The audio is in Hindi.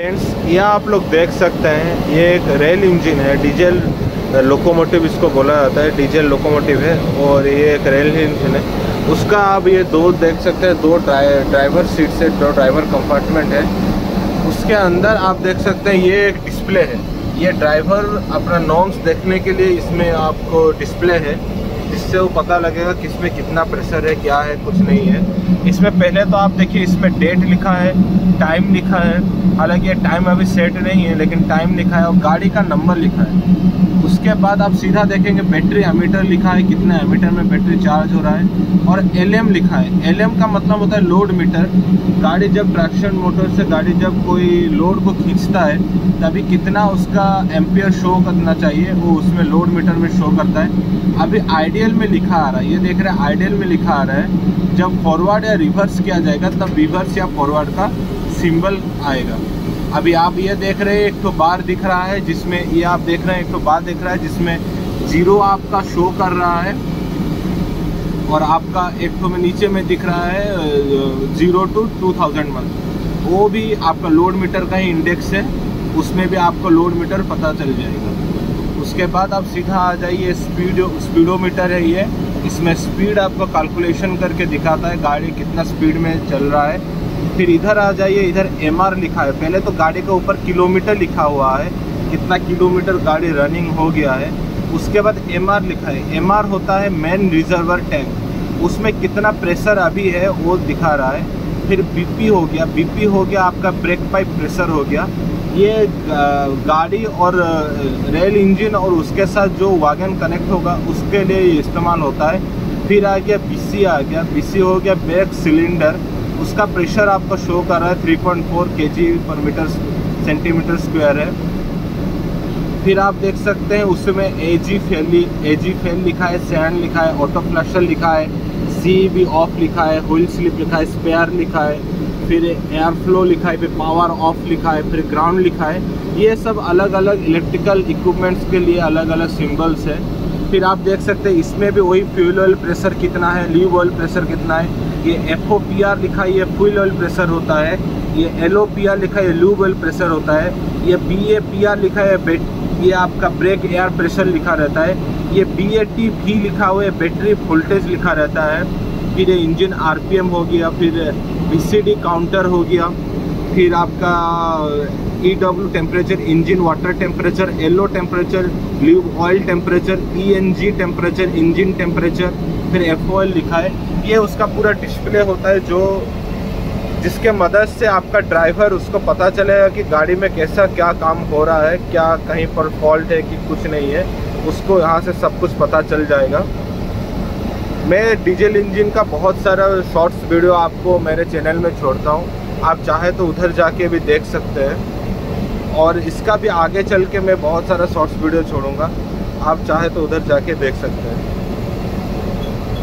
फ्रेंड्स यह आप लोग देख सकते हैं, ये एक रेल इंजन है, डीजल लोकोमोटिव इसको बोला जाता है, डीजल लोकोमोटिव है और ये एक रेल इंजन है। उसका आप ये दो देख सकते हैं, दो ड्राइवर सीट से दो ड्राइवर कंपार्टमेंट है। उसके अंदर आप देख सकते हैं ये एक डिस्प्ले है, ये ड्राइवर अपना नॉर्म्स देखने के लिए इसमें आपको डिस्प्ले है, जिससे वो पता लगेगा किस में कितना प्रेशर है, क्या है, कुछ नहीं है। इसमें पहले तो आप देखिए इसमें डेट लिखा है, टाइम लिखा है, हालांकि ये टाइम अभी सेट नहीं है लेकिन टाइम लिखा है और गाड़ी का नंबर लिखा है। उसके बाद आप सीधा देखेंगे बैटरी एमीटर लिखा है, कितना एमीटर में बैटरी चार्ज हो रहा है, और LM लिखा है। LM का मतलब होता है लोड मीटर। गाड़ी जब ट्रैक्शन मोटर से गाड़ी जब कोई लोड को खींचता है तभी कितना उसका एम्पियर शो करना चाहिए वो उसमें लोड मीटर में शो करता है। अभी आइडियल में लिखा आ रहा है, ये देख रहे हैं आइडियल में लिखा आ रहा है। जब फॉरवर्ड या रिवर्स किया जाएगा तब रिवर्स या फॉरवर्ड का सिंबल आएगा। अभी आप ये देख रहे हैं एक तो बार दिख रहा है जिसमें ये आप देख रहे हैं, एक तो बार दिख रहा है जिसमें जीरो आपका शो कर रहा है और आपका एक तो में नीचे में दिख रहा है 0 to 2001, वो भी आपका लोड मीटर का ही इंडेक्स है, उसमें भी आपको लोड मीटर पता चल जाएगा। उसके बाद आप सीधा आ जाइए स्पीडोमीटर है, ये इसमें स्पीड आपको कैलकुलेशन करके दिखाता है गाड़ी कितना स्पीड में चल रहा है। फिर इधर आ जाइए, इधर MR लिखा है, पहले तो गाड़ी के ऊपर किलोमीटर लिखा हुआ है, कितना किलोमीटर गाड़ी रनिंग हो गया है। उसके बाद MR लिखा है, MR होता है मेन रिजर्वर टैंक, उसमें कितना प्रेशर अभी है वो दिखा रहा है। फिर BP हो गया, BP हो गया आपका ब्रेक पाइप प्रेशर हो गया। ये गाड़ी और रेल इंजन और उसके साथ जो वागन कनेक्ट होगा उसके लिए इस्तेमाल होता है। फिर आ गया BC, आ गया BC हो गया बैक सिलेंडर, उसका प्रेशर आपको शो कर रहा है 3.4 kg/cm2 है। फिर आप देख सकते हैं उसमें AG फेल लिखा है, सैंड लिखा है, ऑटो फ्लशर लिखा है, CB ऑफ लिखा है, व्हील स्लिप लिखा है, स्पेयर लिखा है, फिर एयर फ्लो लिखा है, फिर पावर ऑफ लिखा है, फिर ग्राउंड लिखा है। ये सब अलग अलग इलेक्ट्रिकल इक्विपमेंट्स के लिए अलग अलग सिम्बल्स है। फिर आप देख सकते हैं इसमें भी वही फ्यूल ऑयल प्रेशर कितना है, लीव ऑयल प्रेशर कितना है। ये FOPR लिखा है, ये फ्यूल ऑयल प्रेशर होता है। ये LOPR लिखा है, ये लूब ऑयल प्रेशर होता है। ये BAPR लिखा है, ये आपका ब्रेक एयर प्रेशर लिखा रहता है। ये BATP लिखा हुआ है, बैटरी वोल्टेज लिखा रहता है। फिर ये इंजन RPM हो गया, फिर BCD काउंटर हो गया, फिर आपका EW temperature, engine water temperature, LO temperature, lube oil temperature, ENG temperature, engine temperature, फिर FOL लिखा है। ये उसका पूरा डिस्प्ले होता है जो जिसके मदद से आपका ड्राइवर उसको पता चलेगा कि गाड़ी में कैसा क्या काम हो रहा है, क्या कहीं पर फॉल्ट है कि कुछ नहीं है, उसको यहाँ से सब कुछ पता चल जाएगा। मैं डीजल इंजन का बहुत सारा शॉर्ट्स वीडियो आपको मेरे चैनल में छोड़ता हूँ, आप चाहे तो उधर जाके भी देख सकते हैं, और इसका भी आगे चल के मैं बहुत सारा शॉर्ट्स वीडियो छोड़ूंगा, आप चाहे तो उधर जाके देख सकते हैं।